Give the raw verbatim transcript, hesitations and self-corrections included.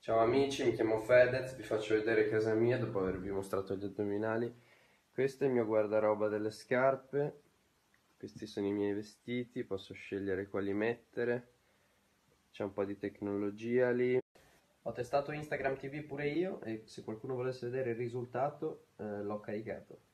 Ciao amici, mi chiamo Fedez, vi faccio vedere casa mia dopo avervi mostrato gli addominali. Questo è il mio guardaroba delle scarpe, questi sono i miei vestiti, posso scegliere quali mettere, c'è un po' di tecnologia lì. Ho testato Instagram T V pure io e se qualcuno volesse vedere il risultato eh, l'ho caricato.